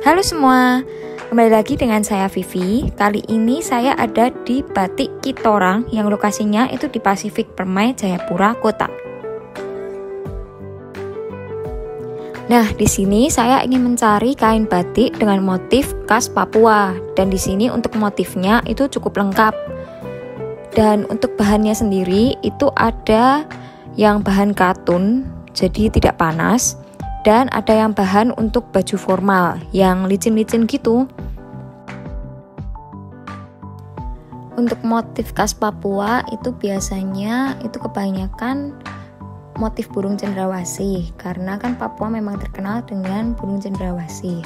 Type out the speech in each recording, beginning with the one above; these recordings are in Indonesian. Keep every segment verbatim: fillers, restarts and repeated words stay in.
Halo semua, kembali lagi dengan saya Vivi. Kali ini saya ada di Batik Kitorang yang lokasinya itu di Pasifik Permai, Jayapura, Kota. Nah, di sini saya ingin mencari kain batik dengan motif khas Papua, dan di sini untuk motifnya itu cukup lengkap. Dan untuk bahannya sendiri itu ada yang bahan katun, jadi tidak panas. Dan ada yang bahan untuk baju formal, yang licin-licin gitu. Untuk motif khas Papua itu biasanya itu kebanyakan motif burung cendrawasih, karena kan Papua memang terkenal dengan burung cendrawasih.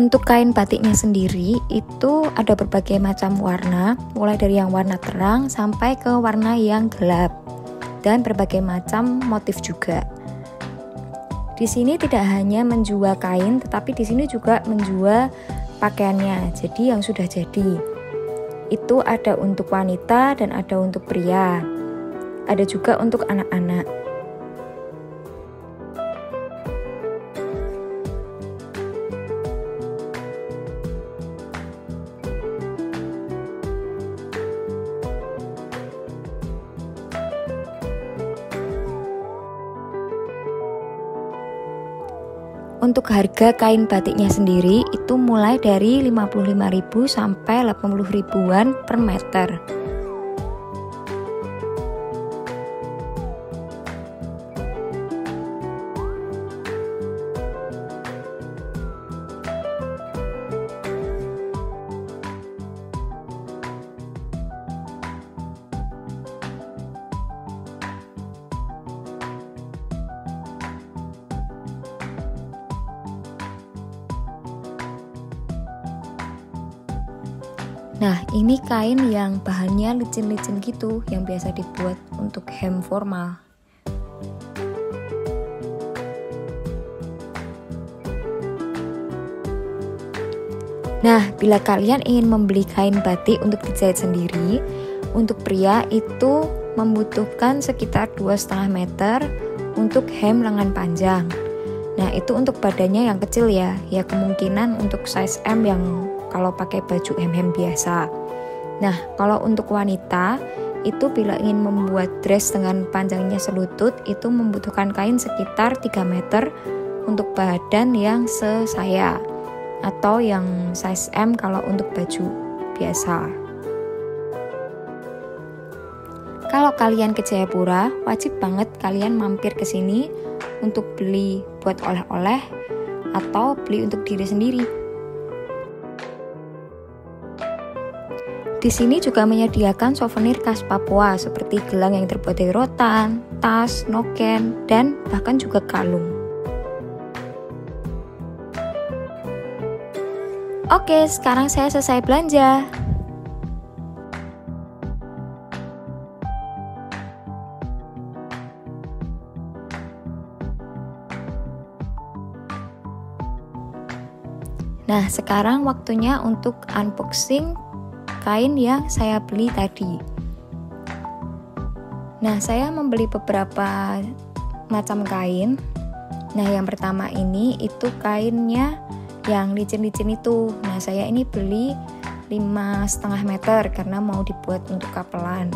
Untuk kain batiknya sendiri itu ada berbagai macam warna, mulai dari yang warna terang sampai ke warna yang gelap. Dan berbagai macam motif juga. Di sini tidak hanya menjual kain, tetapi di sini juga menjual pakaiannya, jadi yang sudah jadi. Itu ada untuk wanita dan ada untuk pria. Ada juga untuk anak-anak. Untuk harga kain batiknya sendiri itu mulai dari lima puluh lima ribu rupiah sampai delapan puluh ribu rupiah per meter. Nah, ini kain yang bahannya licin-licin gitu, yang biasa dibuat untuk hem formal. Nah, bila kalian ingin membeli kain batik untuk dijahit sendiri, untuk pria itu membutuhkan sekitar dua koma lima meter untuk hem lengan panjang. Nah, itu untuk badannya yang kecil ya, ya kemungkinan untuk size M yang kalau pakai baju hem-hem biasa. Nah, kalau untuk wanita itu bila ingin membuat dress dengan panjangnya selutut itu membutuhkan kain sekitar tiga meter untuk badan yang sesaya atau yang size M kalau untuk baju biasa. Kalau kalian ke Jayapura, wajib banget kalian mampir ke sini untuk beli buat oleh-oleh atau beli untuk diri sendiri. Di sini juga menyediakan souvenir khas Papua seperti gelang yang terbuat dari rotan, tas, noken, dan bahkan juga kalung. Oke, sekarang saya selesai belanja. Nah, sekarang waktunya untuk unboxing kain yang saya beli tadi. Nah, saya membeli beberapa macam kain. Nah, yang pertama ini itu kainnya yang licin-licin itu. Nah, saya ini beli lima koma lima meter karena mau dibuat untuk kapelan.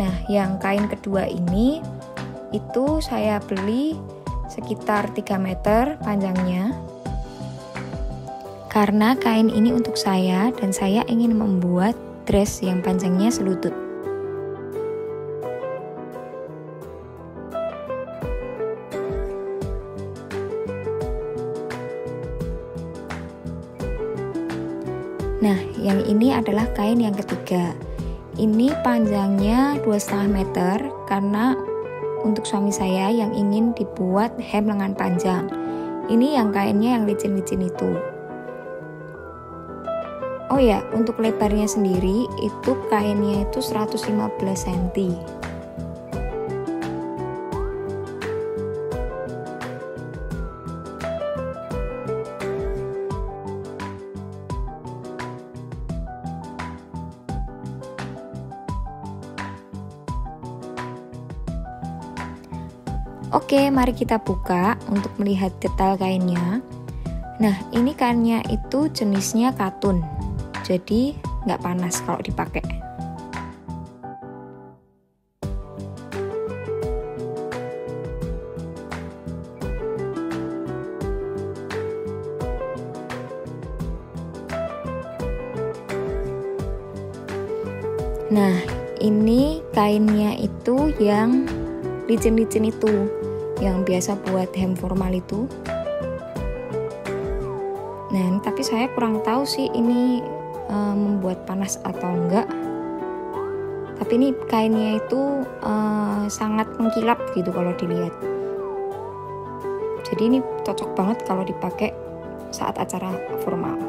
Nah, yang kain kedua ini itu saya beli sekitar tiga meter panjangnya, karena kain ini untuk saya dan saya ingin membuat dress yang panjangnya selutut. Nah, yang ini adalah kain yang ketiga. Ini panjangnya dua koma lima meter karena untuk suami saya yang ingin dibuat hem lengan panjang. Ini yang kainnya yang licin-licin itu. Oh ya, untuk lebarnya sendiri itu kainnya itu seratus lima belas sentimeter. Oke, mari kita buka untuk melihat detail kainnya. Nah, ini kainnya itu jenisnya katun, jadi nggak panas kalau dipakai. Nah, ini kainnya itu yang licin-licin itu, yang biasa buat hem formal itu. Nah, tapi saya kurang tahu sih ini e, membuat panas atau enggak. Tapi ini kainnya itu e, sangat mengkilap gitu kalau dilihat. Jadi ini cocok banget kalau dipakai saat acara formal.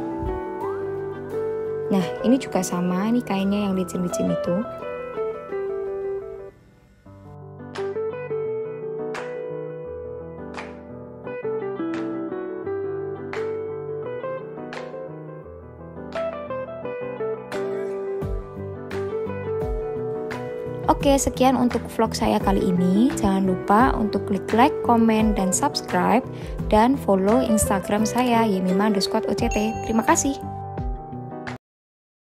Nah, ini juga sama, ini kainnya yang licin-licin itu. Oke, sekian untuk vlog saya kali ini. Jangan lupa untuk klik like, komen, dan subscribe. Dan follow Instagram saya, Yemima underscore oct. Terima kasih.